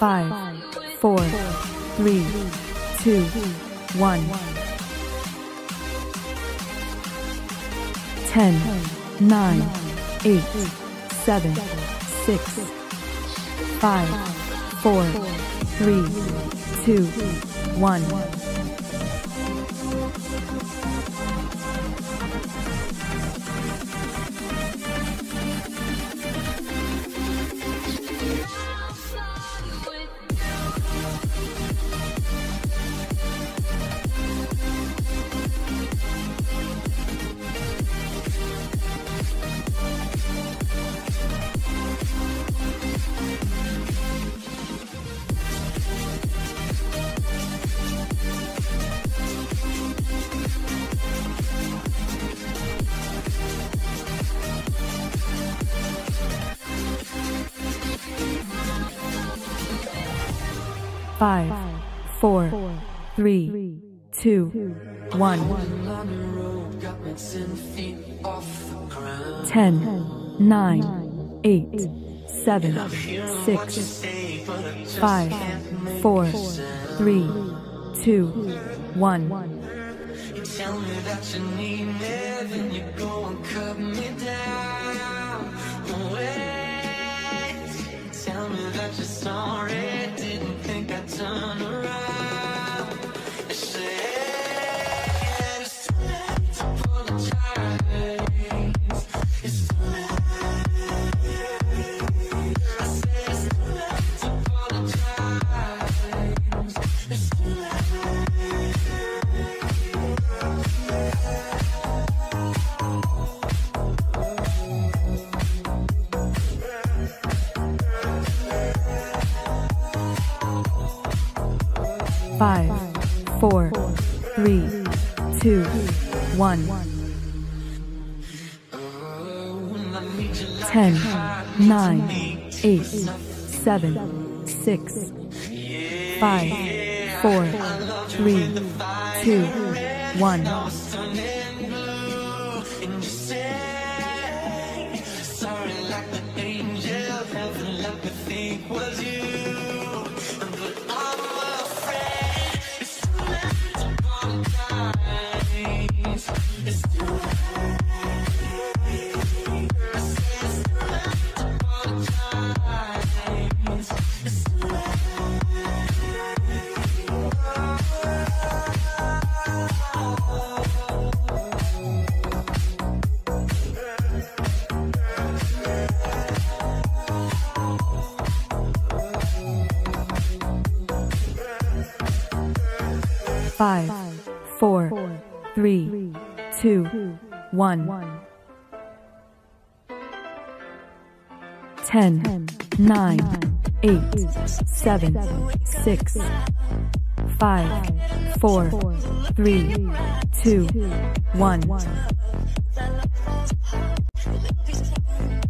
5, 4, 3, 2, 1. 10, 9, 8, 7, 6, 5, 4, 3, 2, 1. 5, 4, 3, 2, 1. 10, 9, 8, 7, 6, 5, 4, 3, 2, 1. You tell me that you need me, then you go and cut me down. Wait, tell me that you're sorry. Turn around and say it's too late to apologize. It's too late. I said it's too late to apologize. It's too late. 5, 4, 3, 2, 1. 10, 9, 8, 7, 6, 5, 4, 3, 2, 1. 5, 4, 3, 2, 1. 10, 9, 8, 7, 6, 5, 4, 3, 2, 1. 5, 4, 3, 2, 1.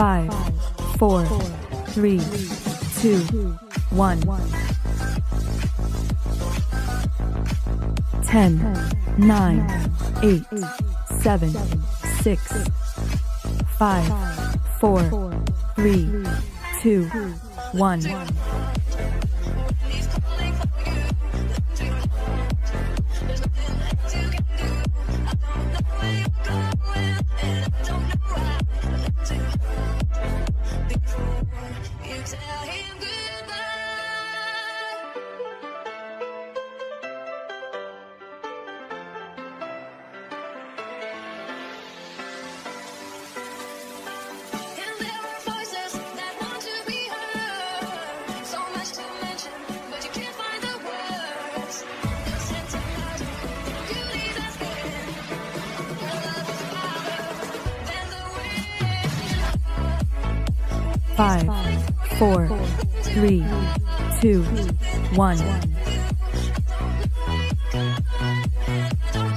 5, 4, 3, 2, 1. 10, 9, 8, 7, 6, 5, 4, 3, 2, 1. Five, 4, 3, 2, 1.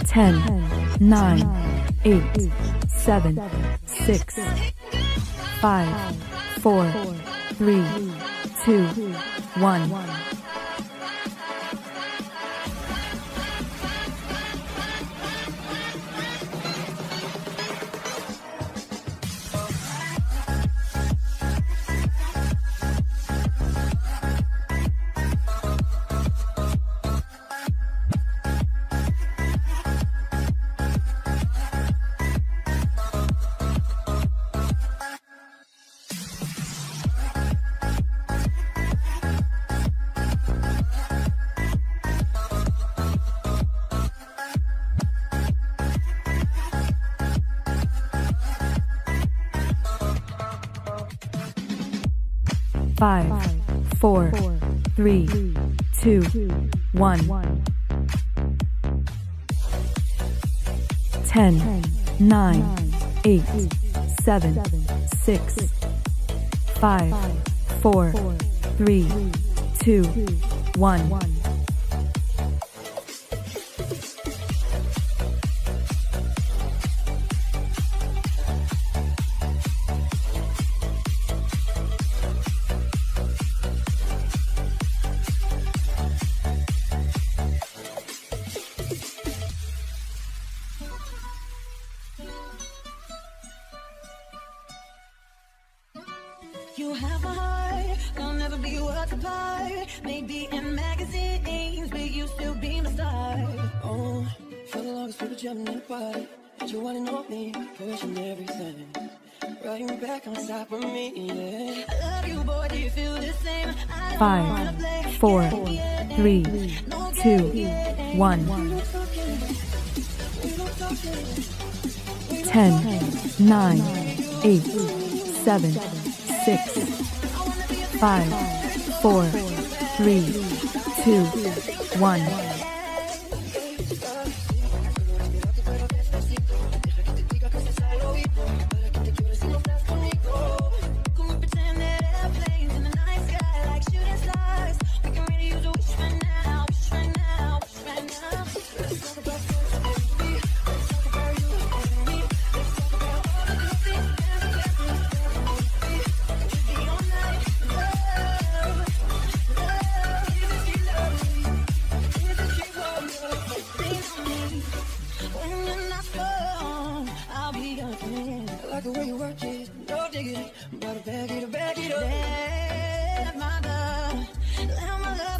10, 9, 8, 7, 6, 5, 4, 3, 2, 1. 5, 4, 3, 2, 1. 10, 9, 8, 7, 6, 5, 4, 3, 2, 1. 5, 4, 3, 2, 1. 10, 9, 8, 7, 6, 5, 4, 3, 2, 1.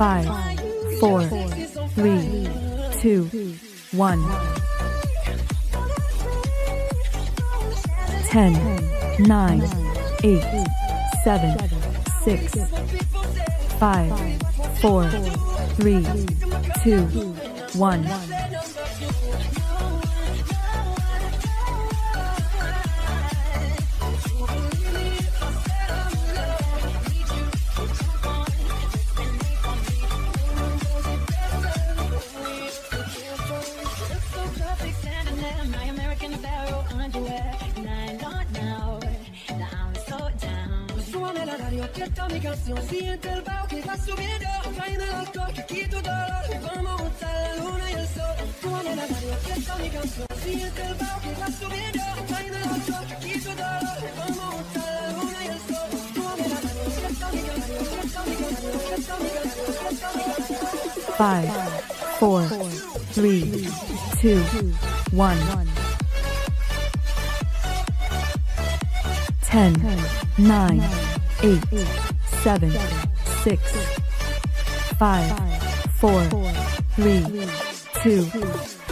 5, 4, 3, 2, 1. 10, 9, 8, 7, 6, 5, 4, 3, 2, 1. 5, 4, 3, 2, 1. 10, 9, 8, 7, 6, 5, 4, 3, 2,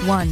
1.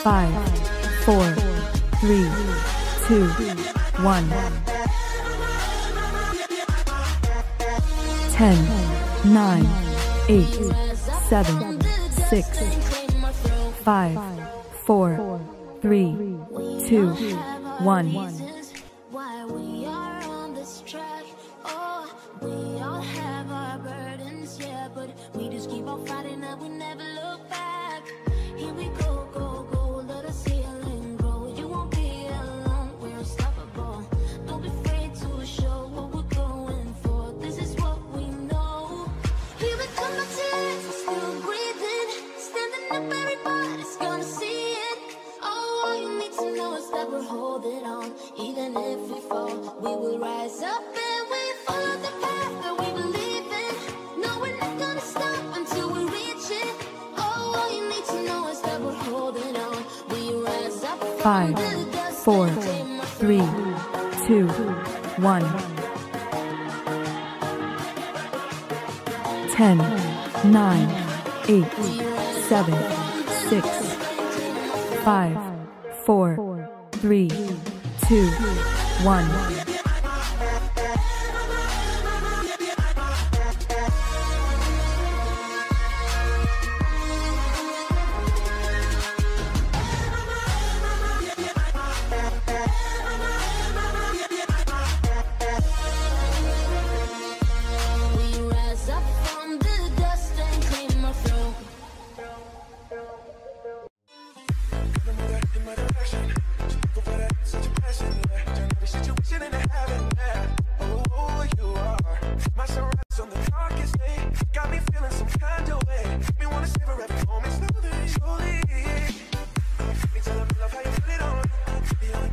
5, 4, 3, 2, 1. 10, 9, 8, 7, 6, 5, 4, 3, 2, 1. 5, 4, 3, 2, 1. 10, 9, 8, 7, 6, 5, 4, 3, 2, 1. 5, 4,